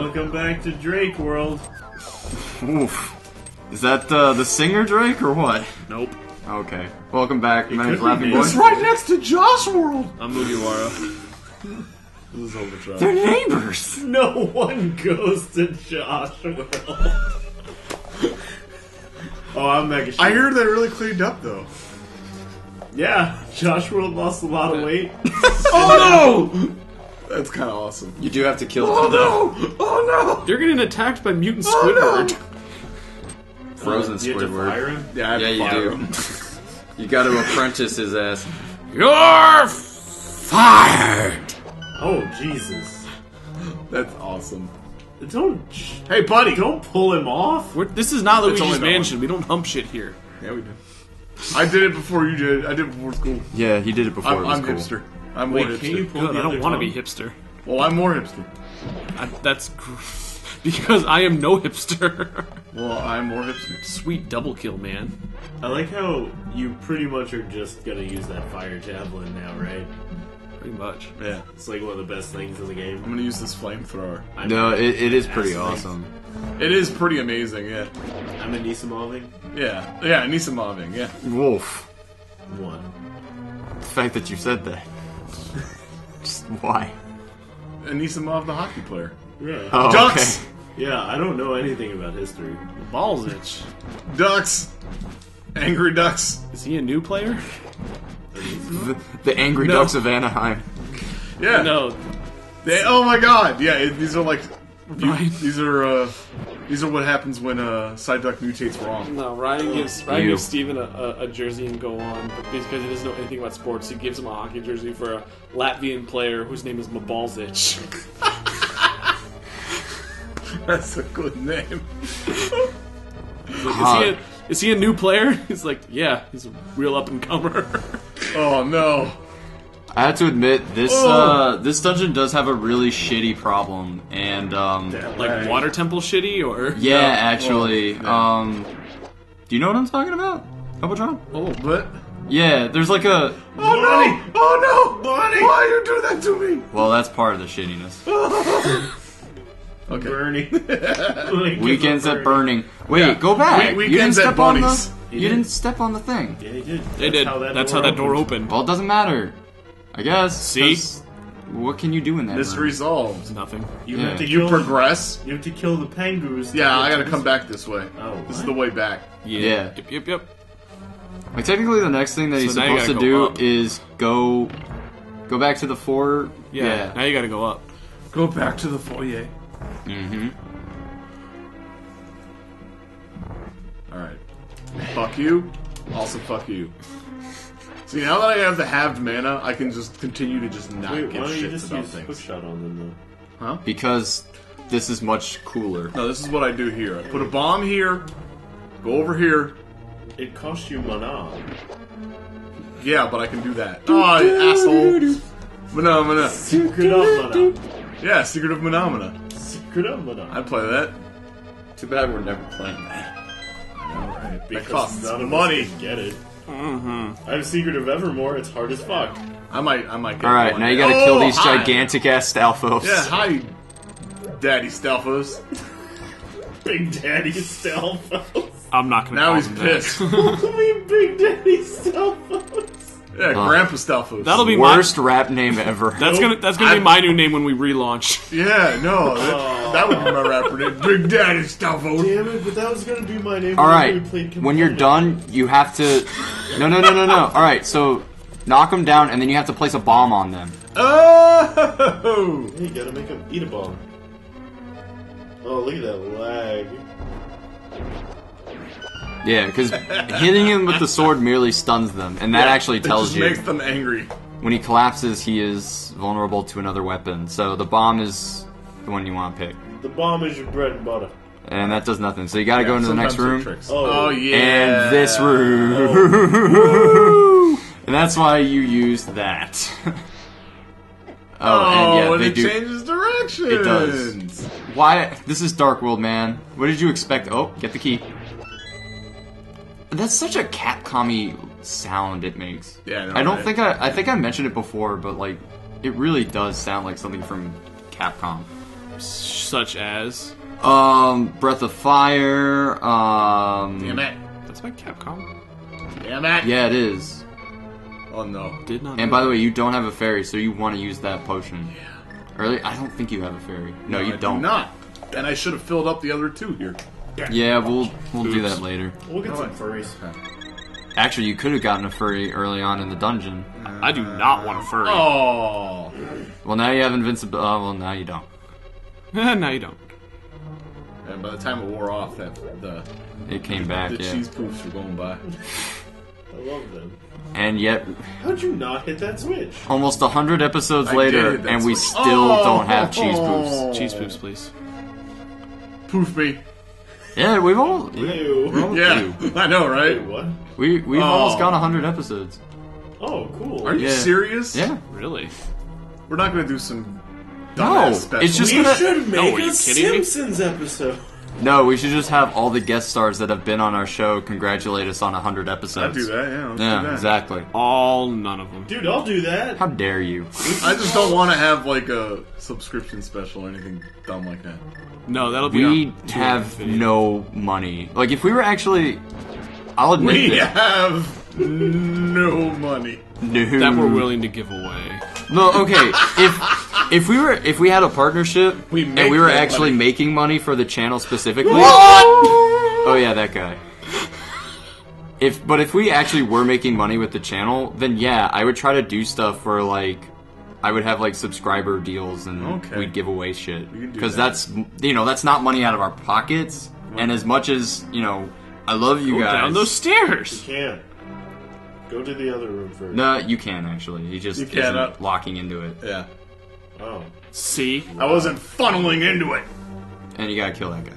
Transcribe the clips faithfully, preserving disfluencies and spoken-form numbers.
Welcome back to Drake World. Oof. Is that uh, the singer Drake or what? Nope. Okay. Welcome back. My name's Laughing Boy. It's right next to Josh World. I'm Mugiwara. This is overdrive. They're neighbors. No one goes to Josh World. Oh, I'm mega sure. I heard they really cleaned up though. Yeah, Josh World lost a lot of weight. Oh no! That's kind of awesome. You do have to kill oh, them. No! Oh no! They're getting attacked by mutant Squidward. Oh, no. Frozen um, Squidward. Yeah, I have yeah, to fire you do. Him. You got to apprentice his ass. You're fired. Oh Jesus! That's awesome. Don't. Hey, buddy! Don't pull him off. We're, this is not Luigi's Mansion. We don't hump shit here. Yeah, we do. I did it before you did. I did it before school. Yeah, he did it before. I'm, it was I'm cool. hipster. I'm Wait, more hipster. Can you pull Good, I don't want to be hipster. Well, I'm more hipster. I, that's because I am no hipster. Well, I'm more hipster. Sweet double kill, man. I like how you pretty much are just gonna use that fire javelin now, right? Pretty much. Yeah. It's like one of the best things in the game. I'm gonna use this flamethrower. No, it, it is pretty awesome. It is pretty amazing, yeah. I'm Anisimov-ing? Yeah. Yeah, Anisimov-ing, yeah. Wolf. One. The fact that you said that. Just why? Anisimov the hockey player. Yeah. Oh, Ducks! Okay. Yeah, I don't know anything about history. Balls itch. Ducks! Angry Ducks. Is he a new player? The, the Angry no. Ducks of Anaheim. Yeah. No. They, oh my god! Yeah, it, these are like... Ryan. These are, uh... These are what happens when, uh, Psyduck mutates wrong. No, Ryan gives Ryan you. gives Steven a, a, a jersey and go on, but because he doesn't know anything about sports, he gives him a hockey jersey for a Latvian player whose name is Mabalzic. That's a good name. He's like, huh. is, he a, is he a new player? He's like, yeah, he's a real up-and-comer. Oh, no. I have to admit, this oh. uh, this dungeon does have a really shitty problem, and um, like right. water temple shitty, or yeah, no. actually, oh, yeah. um, do you know what I'm talking about, Elbitron? A little bit. Yeah, there's like a oh Bonnie! no, oh no, Bonnie! Why you do that to me? Well, that's part of the shittiness. Okay, burning. Weekends, Weekends at burning. Wait, yeah. go back. We Weekends you didn't step on the. He you did. didn't step on the thing. Yeah, he did. They did. How that that's how that door opened. opened. Well, it doesn't matter. I guess. See? What can you do in that This room? resolves. Nothing. You yeah. have to you progress. You have to kill the penguins. Yeah, I gotta come back this way. Oh, This what? is the way back. Yeah. yeah. Yep, yep, yep. Like, technically the next thing that so he's supposed to do up. is go... Go back to the four... Yeah, yeah, now you gotta go up. Go back to the foyer. Mm-hmm. Alright. Fuck you. Also fuck you. See, now that I have the halved mana, I can just continue to just not Wait, give why shits you just about use things. Quick shot on them, though? Huh? Because this is much cooler. No, this is what I do here. I put a bomb here, go over here. It costs you mana. Yeah, but I can do that. Oh, you asshole! Mana, mana. Secret of mana. Yeah, secret of mana, mana. Secret of mana. I play that. Too bad we're never playing that. All right, because that costs none of money. Get it. Mm-hmm. I have Secret of Evermore. It's hard as fuck. I might, I might. All right, now you gotta oh, kill these hi. gigantic ass Stalfos. Yeah, hi, Daddy Stalfos. Big Daddy Stalfos. I'm not gonna. Now he's pissed. What do you mean, Big Daddy Stalfos? Yeah, huh. Grandpa Stalfos. That'll be worst my... rap name ever. That's nope. gonna, that's gonna I... be my new name when we relaunch. Yeah, no, that, that would be my rapper name, Big Daddy Stalfos. Damn it, but that was gonna be my name. All right, when you're done, you have to. No, no, no, no, no. All right, so knock them down, and then you have to place a bomb on them. Oh! You gotta make them eat a bomb. Oh, look at that lag. Yeah, because hitting him with the sword merely stuns them, and that yeah, actually tells you... It just you makes them angry. When he collapses, he is vulnerable to another weapon, so the bomb is the one you want to pick. The bomb is your bread and butter. And that does nothing, so you gotta yeah, go into the next room. Oh. oh, yeah. And this room. Oh. And that's why you use that. oh, oh, and, yeah, and they it do... changes directions! It does. Why? This is Dark World, man. What did you expect? Oh, get the key. That's such a Capcom-y sound it makes. Yeah, no, I don't right. think I... I think I mentioned it before, but, like, it really does sound like something from Capcom. such as um Breath of Fire. Um, Damn it! That's by Capcom. Damn it! Yeah, it is. Oh no! Did not. And by the way, you don't have a fairy, so you want to use that potion. Yeah. Early, I don't think you have a fairy. No, no you I don't. Do not. And I should have filled up the other two here. Yeah, yeah we'll we'll Oops. do that later. We'll get no, some furries. Actually, you could have gotten a furry early on in the dungeon. Uh, I do not want a furry. Oh. Well, now you have invincibility. Uh, well, now you don't. Now you don't. And by the time it wore off, that the it came the, back. The yeah. cheese poofs were going by. I love them. And yet, how'd you not hit that switch? Almost a hundred episodes I later, and switch. we still oh, don't have cheese poofs. Oh. Cheese poofs, please. Poof me. Yeah, we've all. Ew. We've all yeah, ew. I know, right? Wait, what? We we've oh. almost got a hundred episodes. Oh, cool. Are you yeah. serious? Yeah, really. We're not going to do some. No, special. it's just we gonna. We should make no, a Simpsons me? episode. No, we should just have all the guest stars that have been on our show congratulate us on a hundred episodes. I'd do that. Yeah, let's yeah do that. exactly. All none of them. Dude, I'll do that. How dare you? I just don't want to have like a subscription special or anything dumb like that. No, that'll be. We have no money. Like if we were actually, I'll admit we that. have no money no. that we're willing to give away. No, okay. If if we were if we had a partnership we and we were actually money. making money for the channel specifically. What? Oh yeah, that guy. If but if we actually were making money with the channel, then yeah, I would try to do stuff for like. I would have like subscriber deals and okay. we'd give away shit because that. that's you know that's not money out of our pockets. What? And as much as you know, I love you Go guys. Go down those stairs. You can't. Go to the other room first. No, you can actually. He just you isn't can, uh, locking into it. Yeah. Oh. See, wow. I wasn't funneling into it. And you gotta kill that guy.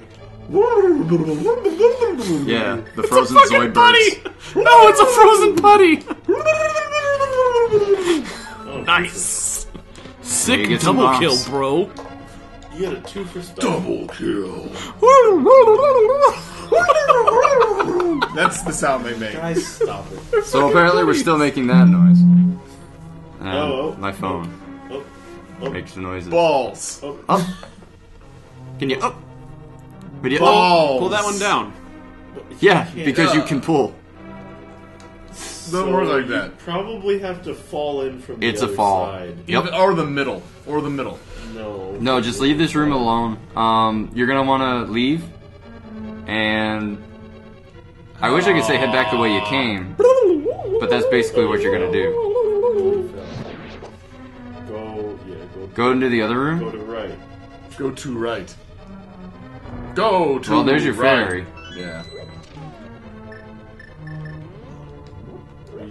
Yeah, the it's frozen a fucking putty. No, it's a frozen putty. Oh, nice. Sick double bombs. kill, bro. You had a two for stuff. Double kill. That's the sound they make. Guys, stop it. So apparently we're still making that noise. Um, oh, oh, my phone oh, oh, makes the noises. Balls. Up. Oh. Oh. Can you up? Oh. Balls. Oh, pull that one down. Yeah, you because uh. you can pull. No so more like you that. Probably have to fall in from the it's other a fall. side. Yep. Or the middle. Or the middle. No. No, just leave this room alone. Um, you're gonna want to leave, and I wish I could say head back the way you came, but that's basically what you're gonna do. Go, yeah, go. Go into the other room. Go to right. Go to right. Go to. Well, there's your right. fairy. Yeah.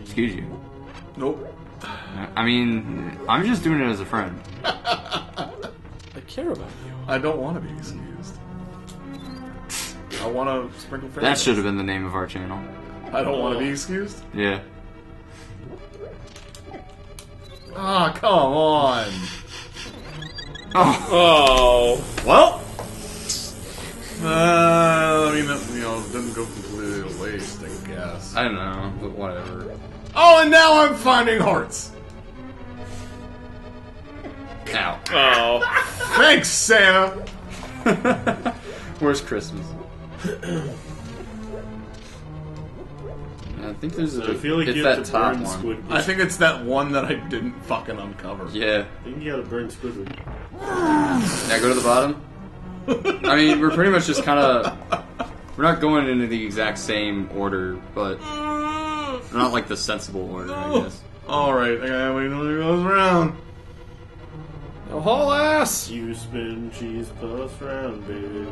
Excuse you. Nope. I mean, I'm just doing it as a friend. I care about you. I don't want to be excused. I want to sprinkle fairies. That should have been the name of our channel. I don't oh. want to be excused? Yeah. Ah, oh, come on. Oh. oh. Well. Uh, I mean, that, you know, it doesn't go completely to waste, I guess. I don't know, but whatever. Oh, and now I'm finding hearts! Ow. Oh. Thanks, Santa! Where's Christmas? I think there's a... I feel like it's you have that to top burn one. Squidward. I think it's that one that I didn't fucking uncover. Yeah. I think you gotta burn Squidward. Now go to the bottom. I mean, we're pretty much just kind of... We're not going into the exact same order, but... Not like the sensible order, I guess. Alright, I gotta wait until it goes round. The whole ass! You spin cheese puffs round, baby.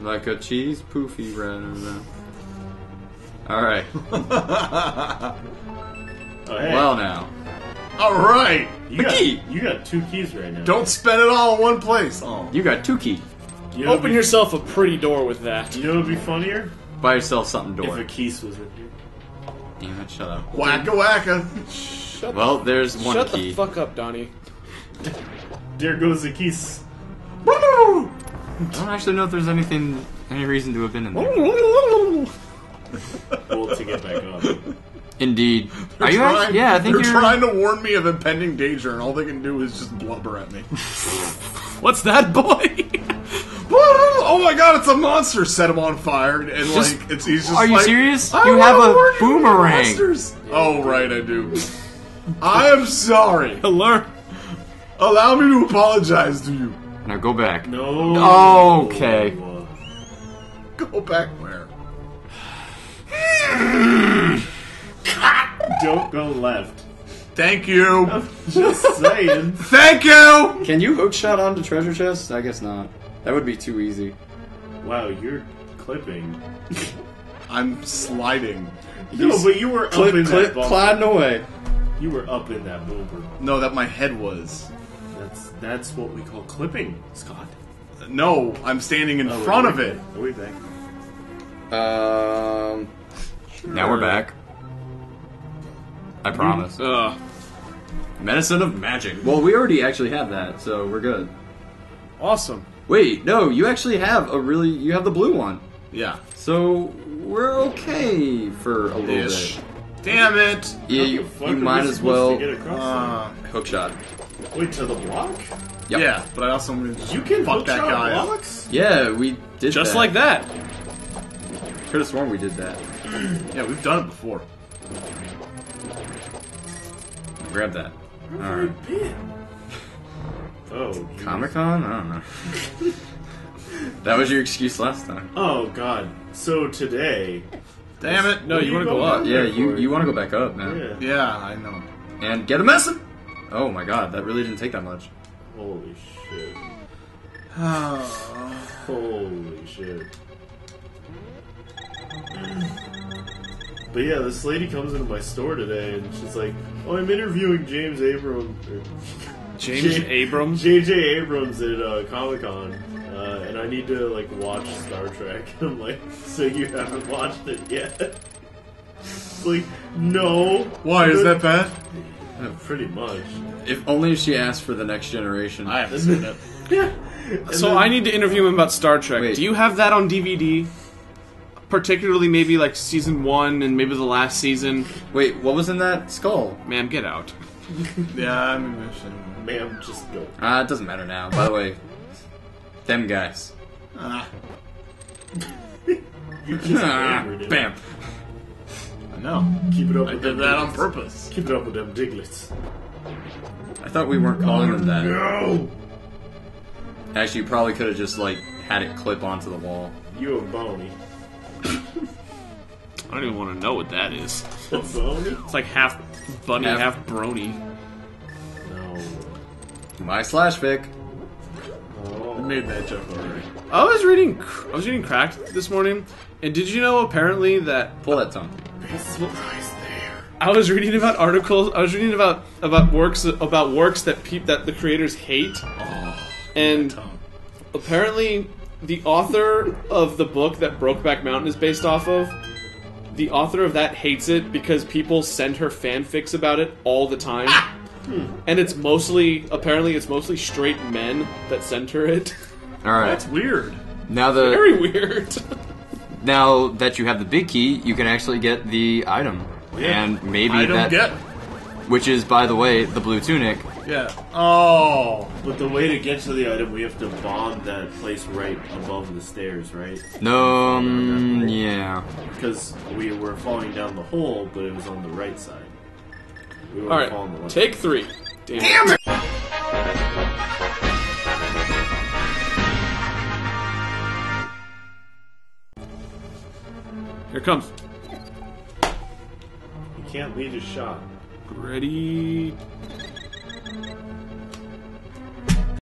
Like a cheese poofy round around. Alright. Oh, hey. Well now. Alright! You, you got two keys right now. Don't spend it all in one place. Oh. You got two keys. You know, open be, yourself a pretty door with that. You know what would be funnier? Buy yourself something door. If a keys was in here. Damn it, shut up. Wacka wacka! Shut well, there's one shut key. Shut the fuck up, Donnie. There goes the keys. I don't actually know if there's anything, any reason to have been in there. Well, to get back up. Indeed. They're Are you trying, actually, yeah, I think they're you're... trying to warn me of impending danger, and all they can do is just blubber at me. What's that, boy? Oh my god, it's a monster! Set him on fire, and just, like, it's he's just. Are you like, serious? You have a boomerang. Oh right, I do. I am sorry. Alert! Allow me to apologize to you. Now go back. No. Okay. Go back where? Don't go left. Thank you. I'm just saying. Thank you. Can you hook shot onto treasure chests? I guess not. That would be too easy. Wow, you're clipping. I'm sliding. You no, but you were clip, up in clip, that bumper. Climbing away. You were up in that bumper. No, that my head was. That's that's what we call clipping, Scott. Uh, no, I'm standing in oh, front of it. Are we back? Um. Sure. Now we're back. I promise. Mm. Uh, Medicine of Magic. Well, we already actually have that, so we're good. Awesome. Wait, no, you actually have a really... You have the blue one. Yeah. So, we're okay for a little Ish. bit. Damn it! Yeah, you, you might as well uh, hookshot. Wait, to the block? Yep. Yeah, but I also... You can fuck that guy up. Blocks? Yeah, we did Just that. Just like that. Could have sworn we did that. Yeah, we've done it before. Grab that. Alright. Oh, Comic-Con? I don't know. That was your excuse last time. Oh, God. So today... Damn it! No, you want to go up. Yeah, you, you want to go back up, man. Yeah. yeah, I know. And get a messin'! Oh, my God. That really didn't take that much. Holy shit. Holy shit. But yeah, this lady comes into my store today, and she's like, oh, I'm interviewing James Abrams... James J Abrams? J J Abrams at uh, Comic-Con, uh, and I need to, like, watch Star Trek. I'm like, so you haven't watched it yet? It's like, no. Why, is that bad? Yeah, pretty much. If only she asked for the Next Generation. I haven't seen it. Yeah. And so then, I need to interview him about Star Trek. Wait. Do you have that on D V D? Particularly maybe, like, season one and maybe the last season. Wait, what was in that skull? Ma'am, get out. Yeah, I'm mentioning. Ma'am, just go. Ah, uh, it doesn't matter now. By the way, them guys. Ah. You just ah, bam. I know. Keep it up. I with did them that diglets. on purpose. Keep it up with them diglets. I thought we weren't calling oh, them that. No. Actually, you probably could have just like had it clip onto the wall. You a bony. I don't even want to know what that is. A bony? It's like half bunny, half, half brony. My slash Vic. Oh. I made that joke already. I was reading, I was reading Cracked this morning, and did you know apparently that pull that tongue. I was reading about articles. I was reading about about works about works that peep that the creators hate, oh, and apparently the author of the book that Brokeback Mountain is based off of, the author of that hates it because people send her fanfics about it all the time. Ah! Hmm. And it's mostly, apparently it's mostly straight men that sent her it. Alright. That's weird. Now the Very weird. Now that you have the big key, you can actually get the item. Yeah. And maybe item that... Get. Which is, by the way, the blue tunic. Yeah. Oh! But the way to get to the item, we have to bomb that place right above the stairs, right? No, um, yeah. Because we were falling down the hole, but it was on the right side. We Alright, take three. Damn, Damn it. it! Here it comes. You can't lead a shot. Ready...